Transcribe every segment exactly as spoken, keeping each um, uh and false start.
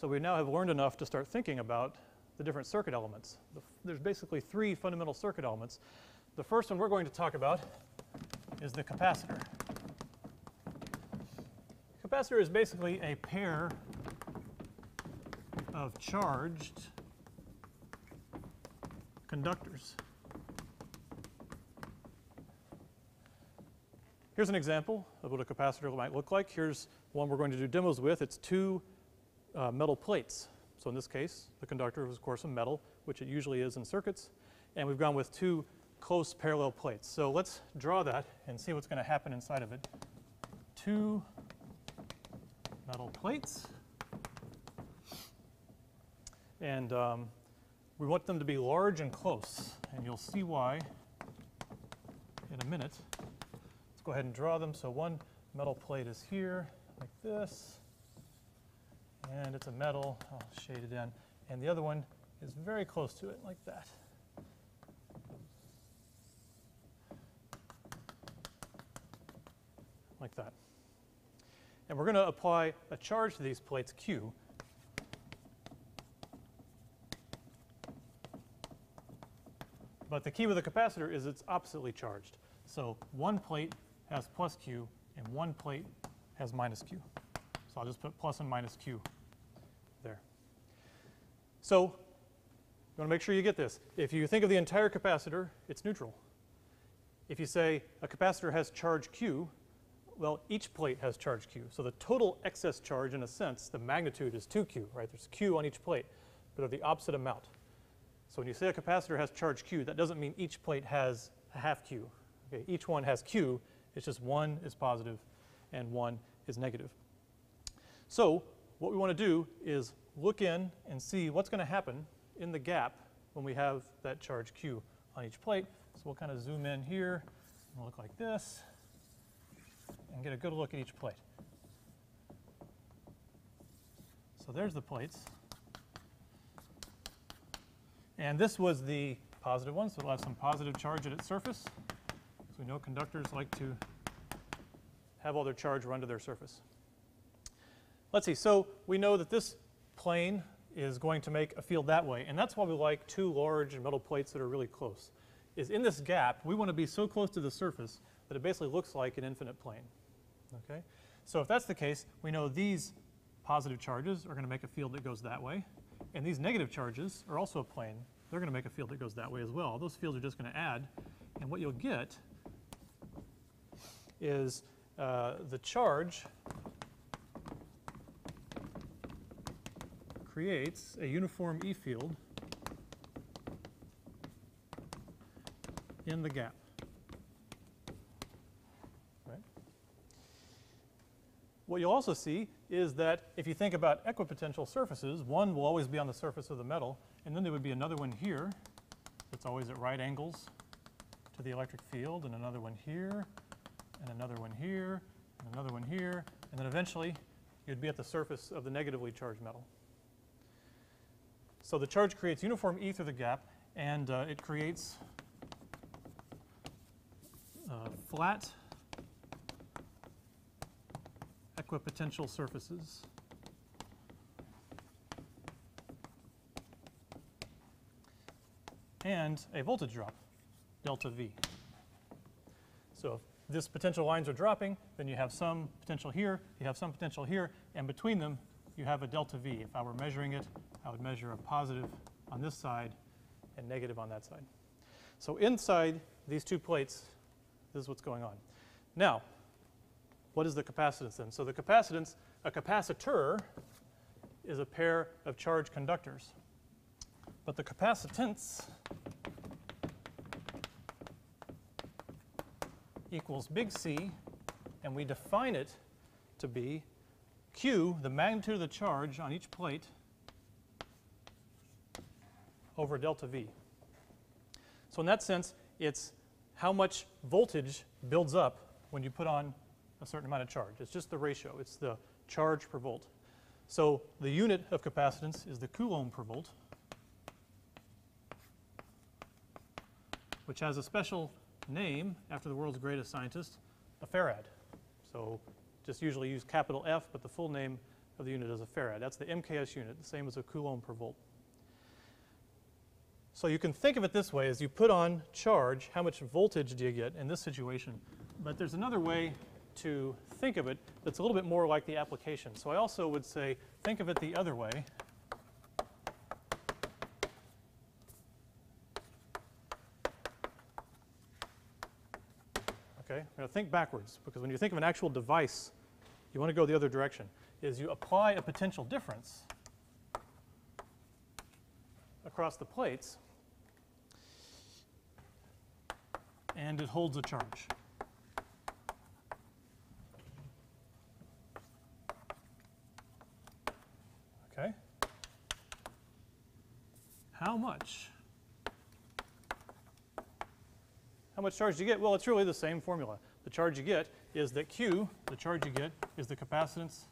So we now have learned enough to start thinking about the different circuit elements. The there's basically three fundamental circuit elements. The first one we're going to talk about is the capacitor. Capacitor is basically a pair of charged conductors. Here's an example of what a capacitor might look like. Here's one we're going to do demos with. It's two uh, metal plates. So in this case, the conductor was, of course, a metal, which it usually is in circuits. And we've gone with two close parallel plates. So let's draw that and see what's going to happen inside of it. Two metal plates. And um, we want them to be large and close. And you'll see why in a minute. Let's go ahead and draw them. So one metal plate is here, like this. And it's a metal. I'll shade it in. And the other one is very close to it, like that. Like that. And we're going to apply a charge to these plates, Q. But the key with a capacitor is it's oppositely charged. So one plate has plus Q, and one plate has minus Q. So I'll just put plus and minus Q there. So you want to make sure you get this. If you think of the entire capacitor, it's neutral. If you say a capacitor has charge Q, well, each plate has charge Q. So the total excess charge, in a sense, the magnitude is two Q, right? There's Q on each plate, but of the opposite amount. So when you say a capacitor has charge Q, that doesn't mean each plate has a half Q. Okay, each one has Q. It's just one is positive and one is negative. So what we want to do is look in and see what's going to happen in the gap when we have that charge Q on each plate. So we'll kind of zoom in here and look like this and get a good look at each plate. So there's the plates. And this was the positive one, so it'll have some positive charge at its surface. So we know conductors like to have all their charge run to their surface. Let's see, so we know that this plane is going to make a field that way, and that's why we like two large metal plates that are really close. Is in this gap, we want to be so close to the surface that it basically looks like an infinite plane, okay? So if that's the case, we know these positive charges are going to make a field that goes that way, and these negative charges are also a plane. They're going to make a field that goes that way as well. Those fields are just going to add, and what you'll get is uh, the charge creates a uniform E field in the gap. Right? What you'll also see is that if you think about equipotential surfaces, one will always be on the surface of the metal, and then there would be another one here that's always at right angles to the electric field, and another one here, and another one here, and another one here, and then eventually you'd be at the surface of the negatively charged metal. So the charge creates uniform E through the gap, and uh, it creates uh, flat equipotential surfaces. And a voltage drop, delta V. So if this potential lines are dropping, then you have some potential here, you have some potential here, and between them you have a delta V. If I were measuring it, I would measure a positive on this side and negative on that side. So inside these two plates, this is what's going on. Now, what is the capacitance then? So the capacitance, a capacitor is a pair of charged conductors. But the capacitance equals big C, and we define it to be Q, the magnitude of the charge on each plate, over delta V. So in that sense, it's how much voltage builds up when you put on a certain amount of charge. It's just the ratio. It's the charge per volt. So the unit of capacitance is the coulomb per volt, which has a special name after the world's greatest scientist, a farad. So just usually use capital F, but the full name of the unit is a farad. That's the M K S unit, the same as a coulomb per volt. So you can think of it this way: as you put on charge, how much voltage do you get in this situation? But there's another way to think of it that's a little bit more like the application. So I also would say, think of it the other way. Okay, now think backwards, because when you think of an actual device, you want to go the other direction, is you apply a potential difference across the plates, and it holds a charge. Okay. How much? How much charge do you get? Well, it's really the same formula. The charge you get is that Q, the charge you get, is the capacitance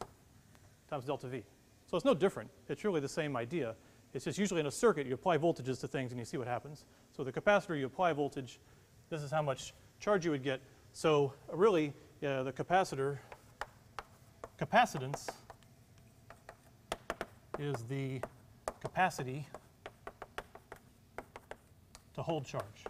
times delta V. So it's no different. It's really the same idea. It's just usually in a circuit you apply voltages to things and you see what happens. So the capacitor, you apply voltage, this is how much charge you would get. So really uh, the capacitor, capacitance is the capacity to hold charge.